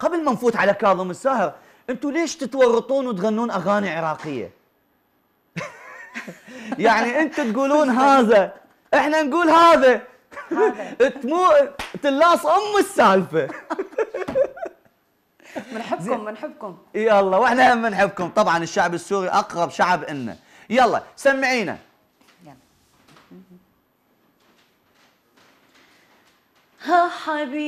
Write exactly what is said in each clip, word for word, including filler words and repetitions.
قبل ما نفوت على كاظم الساهر، انتم ليش تتورطون وتغنون اغاني عراقيه؟ يعني انتم تقولون هذا، احنا نقول هذا، تمو تلاص ام السالفه. منحبكم منحبكم يلا، واحنا هم منحبكم. طبعا الشعب السوري اقرب شعب لنا. يلا سمعينا. ها حبيبي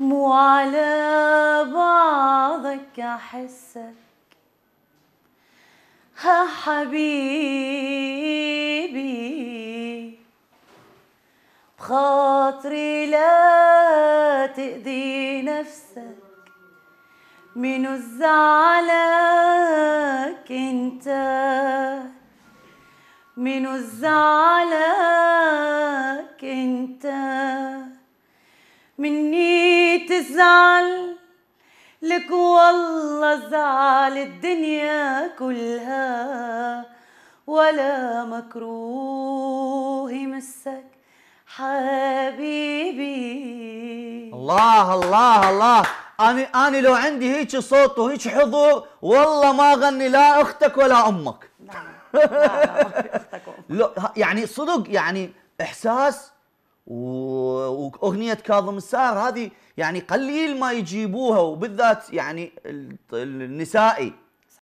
مو على بعضك احسك، ها حبيبي بخاطري لا تأذي نفسك، منو زعلك انت، منو زعلك انت، مني تزعل لك والله زعل الدنيا كلها، ولا مكروه مسك حبيبي. الله الله الله، أنا أنا لو عندي هيك صوت وهيك حضور والله ما أغني لا أختك ولا أمك. يعني صدق، يعني إحساس وأغنية كاظم الساهر هذه يعني قليل ما يجيبوها، وبالذات يعني النسائي.